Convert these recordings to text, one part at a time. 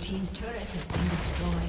Team's turret has been destroyed.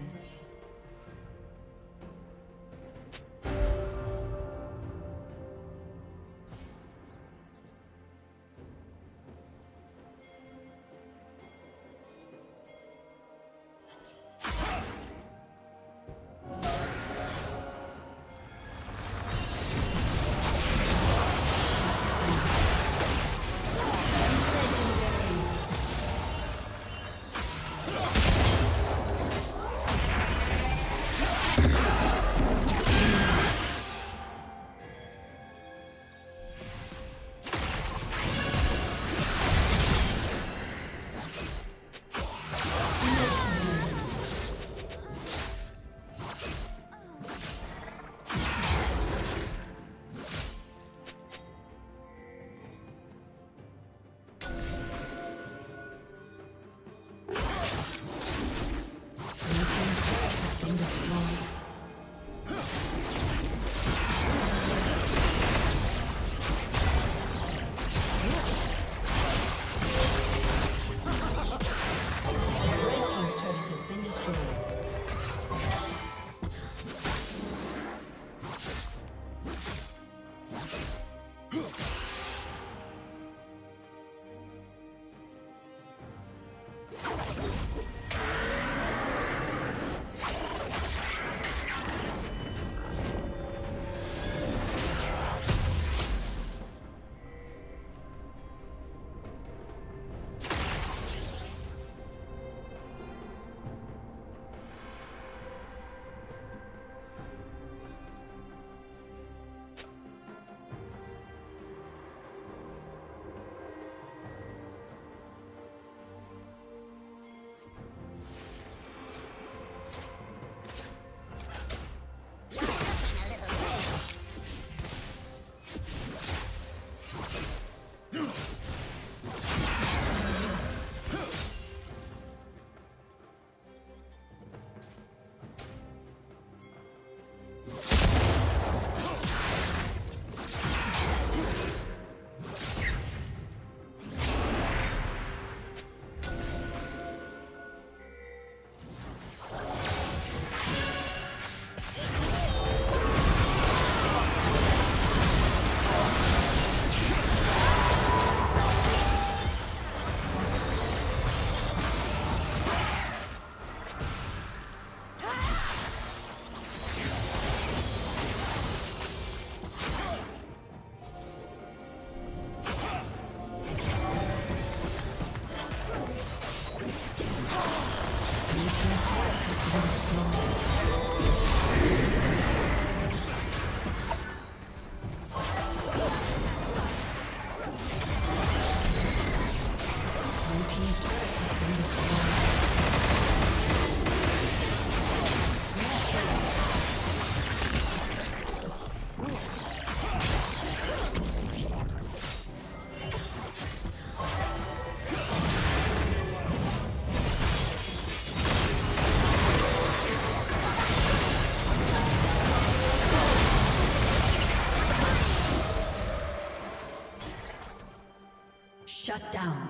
Shut down.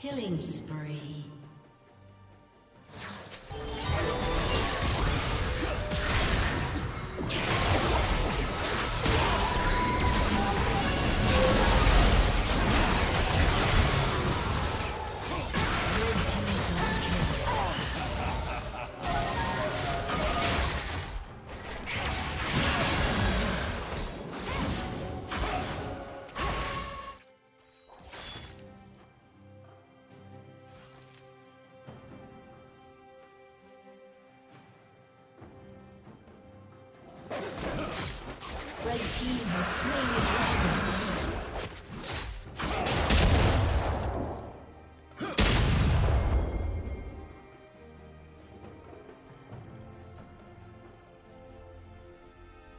Killing spree.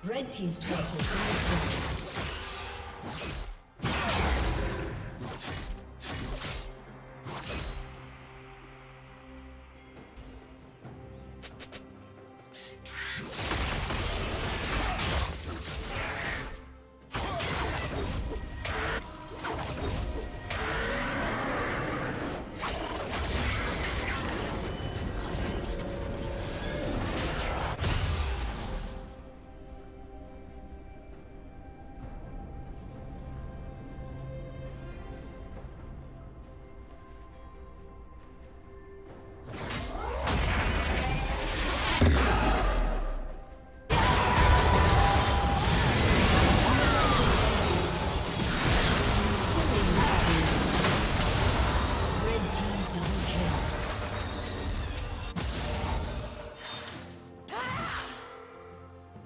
Red team's turret has been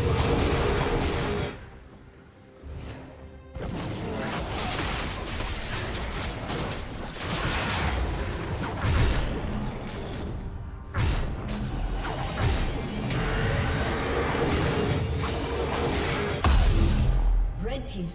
destroyed. Team's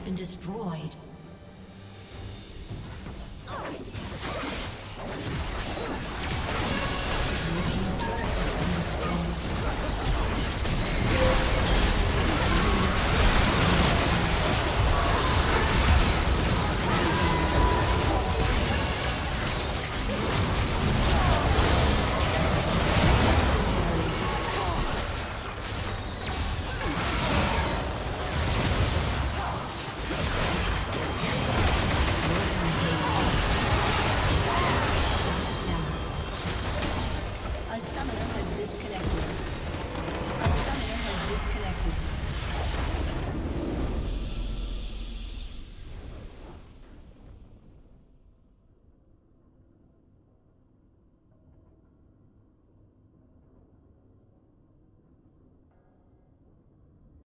been destroyed. Destroyed.